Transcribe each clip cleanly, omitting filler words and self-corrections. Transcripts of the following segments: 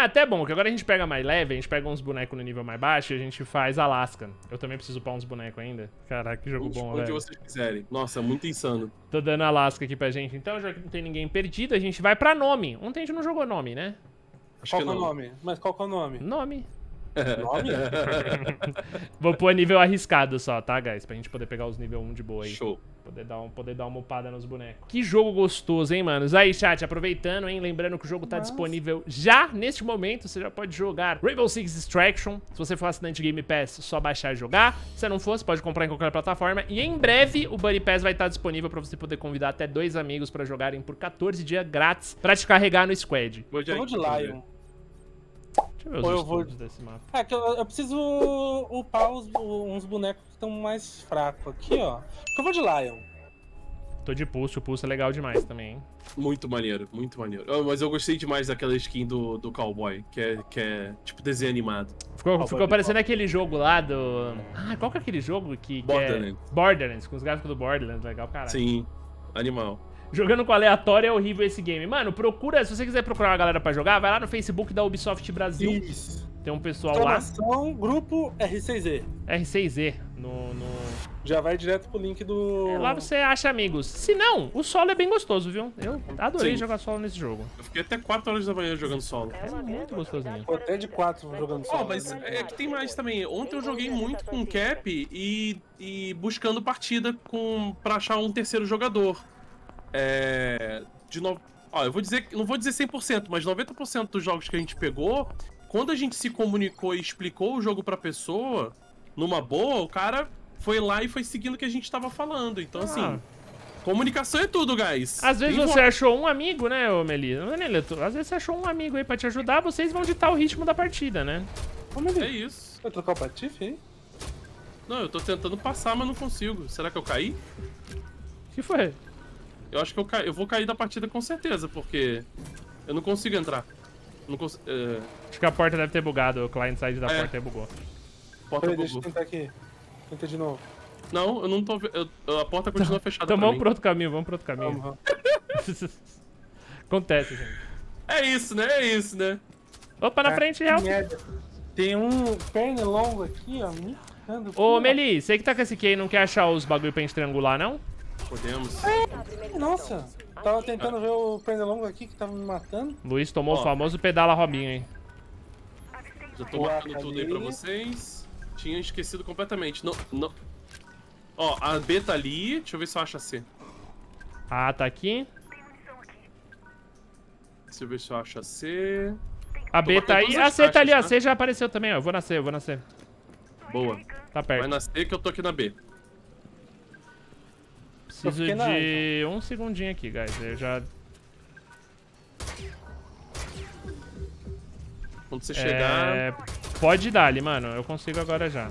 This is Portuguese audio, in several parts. É até bom, que agora a gente pega mais leve, a gente pega uns bonecos no nível mais baixo e a gente faz Alaska. Eu também preciso upar uns bonecos ainda. Caraca, que jogo bom, velho. Onde vocês quiserem. Nossa, muito insano. Tô dando Alaska aqui pra gente. Então, já que não tem ninguém perdido, a gente vai pra nome. Ontem a gente não jogou nome, né? Acho qual que é o nome? Mas qual que é o nome? Nome. Nome? Vou pôr nível arriscado só, tá, guys? Pra gente poder pegar os nível 1 de boa aí. Show. Poder dar uma upada nos bonecos. Que jogo gostoso, hein, manos? Aí, chat, aproveitando, hein? Lembrando que o jogo tá disponível já neste momento. Você já pode jogar Rainbow Six Extraction. Se você for assinante Game Pass, só baixar e jogar. Se não for, você pode comprar em qualquer plataforma. E em breve, o Bunny Pass vai estar disponível pra você poder convidar até 2 amigos pra jogarem por 14 dias grátis pra te carregar no squad. Eu vou de Lion. Deixa eu ver os estudos desse mapa. É que eu preciso upar uns bonecos que estão mais fracos aqui, ó. Eu vou de Lion. Tô de pulso, o pulso é legal demais também, hein? Muito maneiro, muito maneiro. Mas eu gostei demais daquela skin do cowboy, que é tipo desenho animado. Ficou parecendo aquele jogo lá do... Ah, qual que é aquele jogo que Borderlands. É... Borderlands, com os gráficos do Borderlands, legal, caralho. Sim, animal. Jogando com aleatório é horrível esse game. Mano, procura, se você quiser procurar uma galera pra jogar, vai lá no Facebook da Ubisoft Brasil. Isso. Tem um pessoal lá. Grupo R6E. R6E. Já vai direto pro link do... É, lá você acha amigos. Se não, o solo é bem gostoso, viu? Eu adorei jogar solo nesse jogo. Eu fiquei até 4 horas da manhã jogando solo. É muito gostosinho. Foi até de 4 jogando solo. Ó, mas é que tem mais também. Ontem eu joguei muito com cap e buscando partida pra achar um terceiro jogador. Ó, eu vou dizer, não vou dizer 100%, mas 90% dos jogos que a gente pegou, quando a gente se comunicou e explicou o jogo pra pessoa, numa boa, o cara foi lá e foi seguindo o que a gente tava falando. Então, assim, comunicação é tudo, guys. Às vezes você achou um amigo, né, ô Melisa? Às vezes você achou um amigo aí pra te ajudar, vocês vão ditar o ritmo da partida, né? É isso. Vai trocar o patife, hein? Não, eu tô tentando passar, mas não consigo. Será que eu caí? O que foi? Eu acho que eu vou cair da partida com certeza, porque eu não consigo entrar. Não consigo, Acho que a porta deve ter bugado, o client side da porta bugou. Porta bugou. Deixa eu tentar aqui. Tenta de novo. Não, eu não tô... a porta continua fechada pra mim. Então vamos pro outro caminho, vamos pro outro caminho. Acontece, gente. É isso, né? Opa, na frente, real. Tem um pernilongo aqui, ó. Ô, Meli, você que tá com esse key e não quer achar os bagulho pra gente triangular, não? Podemos. Nossa, tava tentando ver o pernilongo aqui que tava me matando. Luiz tomou o famoso pedala Robinho, hein? Já tô marcando tudo aí pra vocês. Tinha esquecido completamente. Não. Ó, a B tá ali. Deixa eu ver se eu acho a C. A tá aqui. Deixa eu ver se eu acho a C. A B tá aí. A C tá ali, a C já apareceu também, ó. Eu vou na C. Boa. Tá perto. Vai na C que eu tô aqui na B. Preciso de um segundinho aqui, guys. Eu já... Quando você chegar... Pode dar ali, mano. Eu consigo agora já.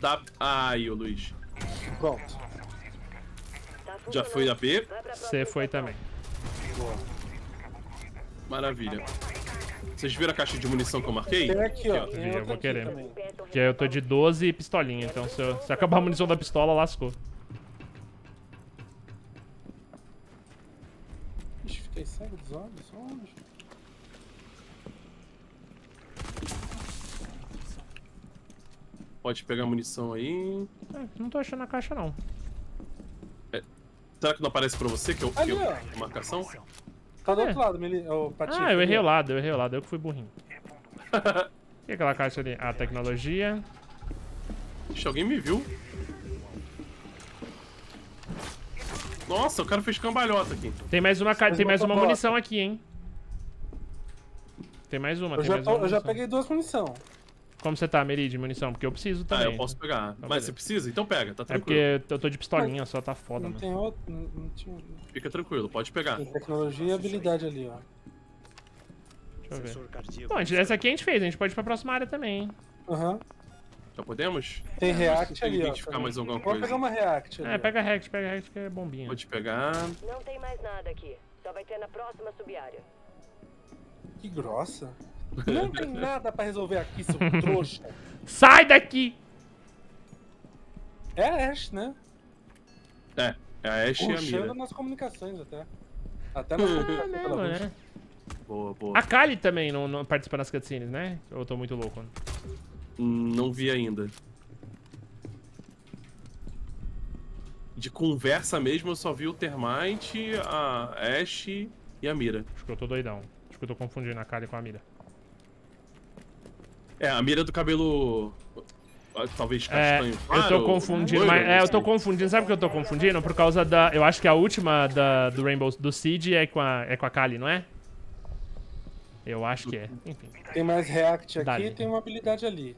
Dá... Aí, ô Luiz. Pronto. Já foi a B. Você foi também. Boa. Maravilha. Vocês viram a caixa de munição que eu marquei? Tem aqui, ó. Eu vou querer. Porque eu tô de 12 pistolinha, então se acabar a munição da pistola, lascou. Fiquei cego dos olhos, onde? Pode pegar munição aí. Não tô achando a caixa, não. Será que não aparece pra você que eu marcação? Tá do outro lado, Meli. Eu errei o lado, eu que fui burrinho. O que é aquela caixa ali? Ah, tecnologia. Ixi, alguém me viu. Nossa, o cara fez cambalhota aqui. Tem mais uma munição aqui, hein? Eu já peguei 2 munição. Como você tá, Meri, de munição? Porque eu preciso também. Ah, eu posso pegar. Então, mas você precisa? Então pega, tá tranquilo. É porque eu tô de pistolinha, só tá foda, mano. Tem outro... Não tinha... Fica tranquilo, pode pegar. Tem tecnologia e habilidade ali, ó. Deixa eu ver. Bom, essa aqui a gente fez, a gente pode ir pra próxima área também, hein? Aham. Já podemos? Tem react ali, identificar mais alguma coisa. Vou pegar uma react ali. Pega react que é bombinha. Vou te pegar. Não tem mais nada aqui. Só vai ter na próxima sub-área. Que grossa. Não tem nada pra resolver aqui, seu trouxa. Sai daqui! É a Ash, né? É a Ash e a Mira. Puxando nas comunicações até. Até na comunicação, pelo menos. Boa, boa. A Kali também não participa nas cutscenes, né? Eu tô muito louco. Não vi ainda. De conversa mesmo, eu só vi o Thermite, a Ash e a Mira. Acho que eu tô doidão. Acho que eu tô confundindo a Kali com a Mira. É, a Mira do cabelo... Talvez castanho. Claro, eu tô confundindo, mas, eu tô confundindo. Sabe o que eu tô confundindo? Por causa da... Eu acho que a última do Rainbow... Do Seed é com a Kali, não é? Eu acho que é. Enfim. Tem mais react aqui e tem uma habilidade ali.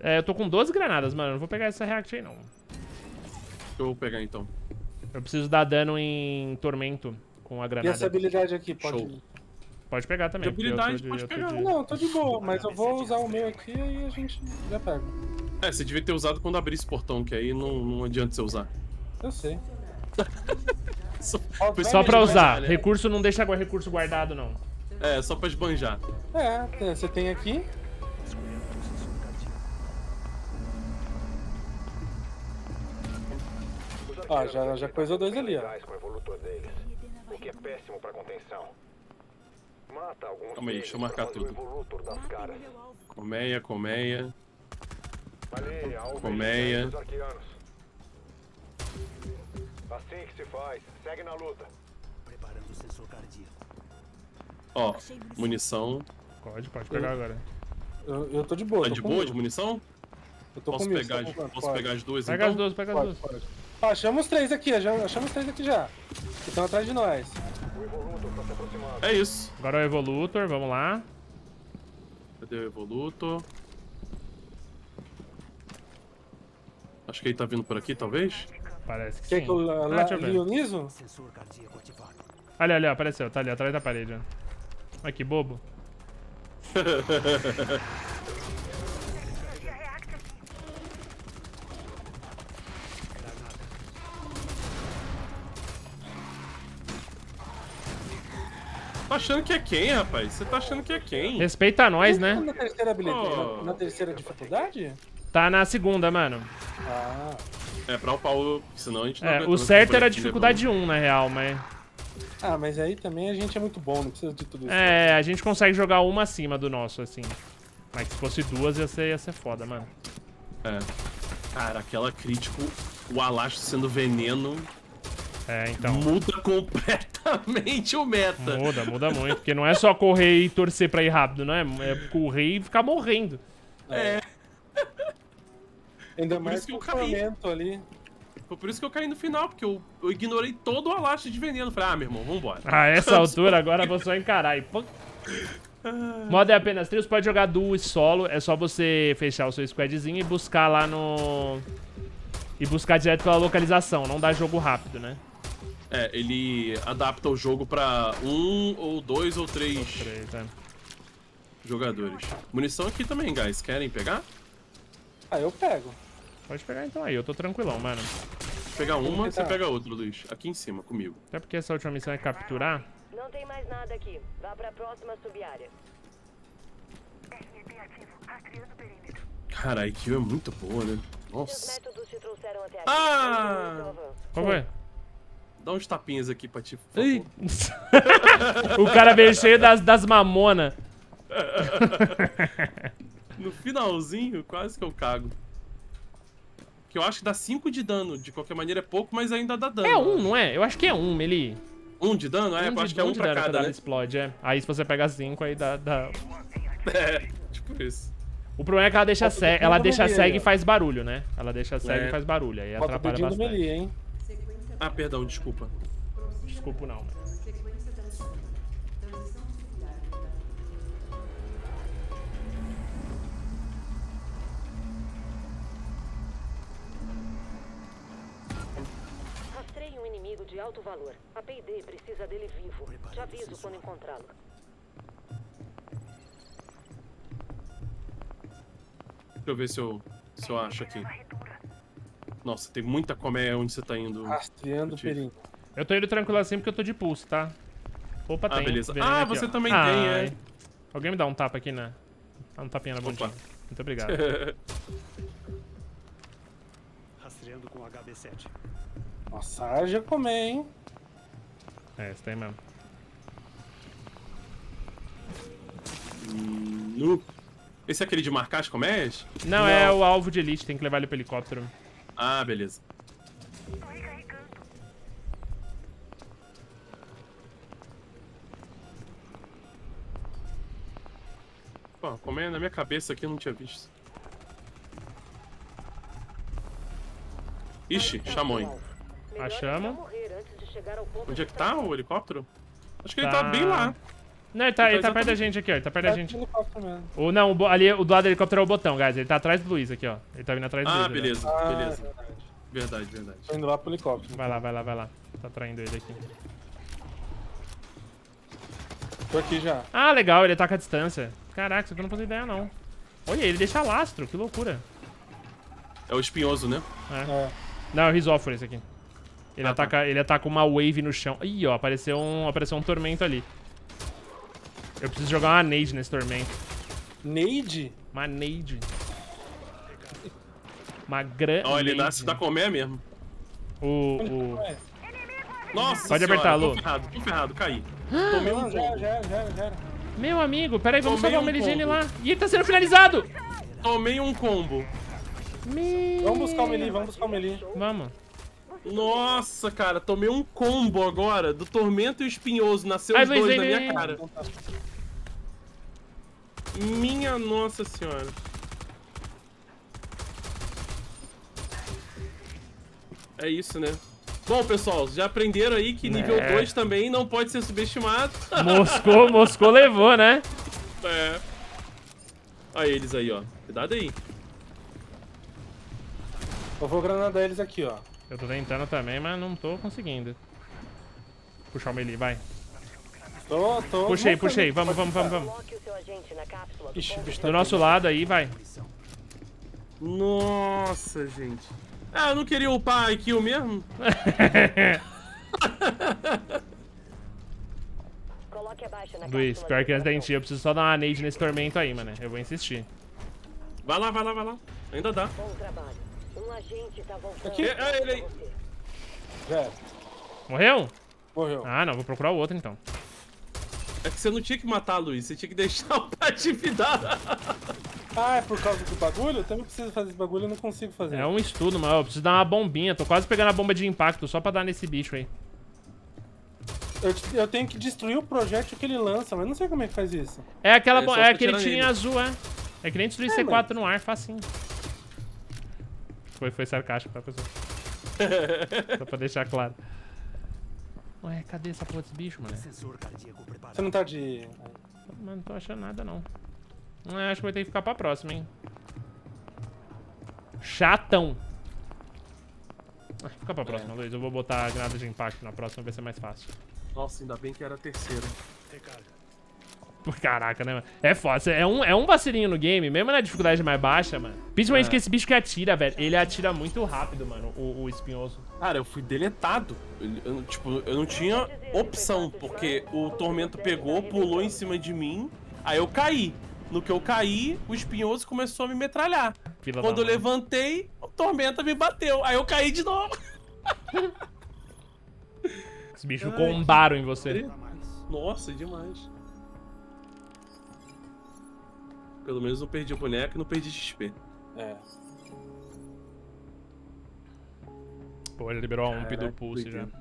Eu tô com 12 granadas, mano. Eu não vou pegar essa react aí, não. Eu vou pegar, então. Eu preciso dar dano em tormento com a granada. E essa habilidade aqui, pode... Show. Pode pegar também. De habilidade, pode pegar. Não, tô de boa, mas eu vou usar o meu aqui e a gente já pega. É, você devia ter usado quando abrir esse portão, que aí não adianta você usar. Eu sei. Só pra usar. Recurso não deixa recurso guardado, não. É, só pra esbanjar. É, você tem aqui. Ó, já coisou dois ali, ó. O que é péssimo pra contenção. Calma aí, deixa eu marcar tudo. Colmeia. Assim que se faz, segue na luta. Preparando o sensor cardíaco. Ó, munição. Pode pegar agora. Eu tô de boa. Tá de boa de munição? Eu tô com mil. Posso pegar as duas então? Pega as duas, pode. Ah, achamos três aqui já. Que estão atrás de nós. É isso. Agora é o Evolutor, vamos lá. Cadê o Evolutor? Acho que ele tá vindo por aqui, talvez? Parece que sim. Quer que eu lionizo? Olha, apareceu. Tá ali, atrás da parede. Olha que bobo. Tá achando que é quem, rapaz? Você tá achando que é quem? Respeita nós, né? Tá na terceira habilidade? Oh. Na terceira dificuldade? Tá na segunda, mano. Ah. É pra upar o... Senão a gente não... O certo era a dificuldade 1, na real, mas... Ah, mas aí também a gente é muito bom, não precisa de tudo isso. É, a gente consegue jogar uma acima do nosso, assim. Mas se fosse duas ia ser foda, mano. É. Cara, aquela crítico, o Alastro sendo veneno... É, então... Muda completamente o meta. Muda muito. Porque não é só correr e torcer pra ir rápido, não é? É correr e ficar morrendo. É. Ainda mais que o tormento ali. Foi por isso que eu caí no final, porque eu ignorei todo o alastro de veneno. Falei, meu irmão, vambora. A essa altura agora vou só encarar e... Modo é apenas trios, pode jogar duo e solo. É só você fechar o seu squadzinho e buscar lá no... E buscar direto pela localização, não dá jogo rápido, né? É, ele adapta o jogo pra 1, ou 2, ou 3 jogadores. Munição aqui também, guys. Querem pegar? Ah, eu pego. Pode pegar então aí, eu tô tranquilão, mano. Pegar uma, você pega outra, Luiz. Aqui em cima, comigo. Até porque essa última missão é capturar. Não tem mais nada aqui. Vá pra próxima sub-área. Cara, a IQ é muito boa, né? Nossa. Ah! Como é? Dá uns tapinhas aqui pra ti, por favor. O cara veio cheio das mamonas. No finalzinho, quase que eu cago. Que eu acho que dá 5 de dano. De qualquer maneira é pouco, mas ainda dá dano. É 1, não é? Eu acho que é 1, Meli. 1 de dano? É, eu acho que é 1 pra cada, né? Explode, é. Aí se você pegar 5, aí dá... É, tipo isso. O problema é que ela deixa cega, e faz barulho, né? Ela deixa cega e faz barulho, aí atrapalha bastante. Meli, hein? Ah, perdão, desculpa. Desculpa não. Rastreie um inimigo de alto valor. A P&D precisa dele vivo. Te aviso quando encontrá-lo. Deixa eu ver se eu acho aqui. Nossa, tem muita colmeia onde você tá indo. Rastreando o perigo. Eu tô indo tranquilo assim porque eu tô de pulso, tá? Opa, tem. Beleza. Ah, aqui, você também tem, é. Alguém me dá um tapa aqui, né? Dá um tapinha na bundinha. Muito obrigado. Rastreando com HB7. Nossa, já comei, hein? É, isso tem mesmo. Nu. Esse é aquele de marcar as colmeias? Não, é o alvo de elite, tem que levar ele pro helicóptero. Ah, beleza. Pô, colmeia na minha cabeça aqui, eu não tinha visto. Ixi, chamou, hein? A chama. Onde é que tá o helicóptero? Acho que ele tá bem lá. Não, ele tá perto da gente aqui, ó. Ele tá perto da gente. Ou não, ali o do lado do helicóptero é o botão, guys. Ele tá atrás do Luiz aqui, ó. Ele tá vindo atrás do Luiz. Ah, beleza, né? Beleza. Verdade. Tô indo lá pro helicóptero. Vai lá. Tá traindo ele aqui. Tô aqui já. Ah, legal, ele ataca a distância. Caraca, isso aqui eu não faço ideia, não. Olha, ele deixa lastro, que loucura. É o espinhoso, né? É. Não, é o Risóforo esse aqui. Ele, ele ataca uma wave no chão. Ih, ó, apareceu um tormento ali. Eu preciso jogar uma nade nesse tormento. Nade? Uma nade. Uma grande. Ó, ele nasce da colmeia mesmo. Nossa, pode apertar, Lu. Tô ferrado, caí. Tomei um jogo. Já. Meu amigo, peraí, vamos salvar o Meligene lá. E ele tá sendo finalizado! Tomei um combo. Vamos buscar o Meli. Vamos. Nossa, cara, tomei um combo agora do Tormento e o Espinhoso. Nasceu os dois na minha cara. Minha nossa senhora. É isso, né? Bom, pessoal, já aprenderam aí que nível 2 também não pode ser subestimado. Moscou levou, né? É. Olha eles aí, ó. Cuidado aí. Eu vou granadar eles aqui, ó. Eu tô tentando também, mas não tô conseguindo. Puxar o melee, vai. Tô. Puxei. Vamos. Ixi, o bicho tá do nosso lado aí, vai. Nossa, gente. Ah, eu não queria upar IQ mesmo? Luiz, pior que antes da gente, eu preciso só dar uma nade nesse tormento aí, mano. Eu vou insistir. Vai lá. Ainda dá. Bom trabalho. Um agente tá voltando. Aqui, ele aí. Morreu? Morreu. Ah, não, vou procurar o outro então. É que você não tinha que matar, Luiz, você tinha que deixar o atividade. Ah, é por causa do bagulho? Eu também preciso fazer esse bagulho, eu não consigo fazer. É um estudo, mas eu preciso dar uma bombinha. Tô quase pegando a bomba de impacto só pra dar nesse bicho aí. Eu tenho que destruir o projétil que ele lança, mas não sei como é que faz isso. É aquela bomba, é aquele tirinho azul, é. É que nem destruir C4 no ar, facinho. Foi sarcástico pra pessoa. Só pra deixar claro. Ué, cadê essa porra desse bicho, mano? Você não tá de... Mano, não tô achando nada, não. Acho que vai ter que ficar pra próxima, hein. Chatão. Fica pra próxima, Luiz. Eu vou botar a granada de impacto na próxima, vai ser mais fácil. Nossa, ainda bem que era a terceira. Caraca, né, mano? É foda. É um vacilinho no game, mesmo na dificuldade mais baixa, mano. Principalmente que esse bicho que atira, velho. Ele atira muito rápido, mano, o espinhoso. Cara, eu fui deletado. Eu não tinha opção, porque o tormento pegou, pulou em cima de mim, aí eu caí. No que eu caí, o espinhoso começou a me metralhar. Quando eu levantei, o tormento me bateu. Aí eu caí de novo. Esse bicho combaram em você. Nossa, demais. Pelo menos não perdi o boneco e não perdi XP. É. Pô, ele liberou a UMP do pulse já.